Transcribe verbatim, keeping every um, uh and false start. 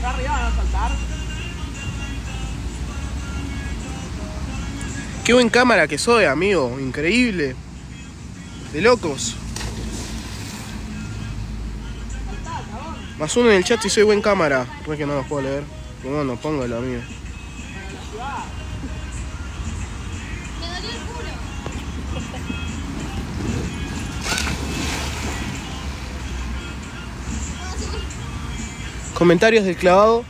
acá arriba a saltar. Qué buen cámara que soy, amigo. Increíble. De locos. Más uno en el chat y soy buen cámara. Pues que no los puedo leer. No, no, póngalo, amigo. Me dolió el culo. Comentarios del clavado.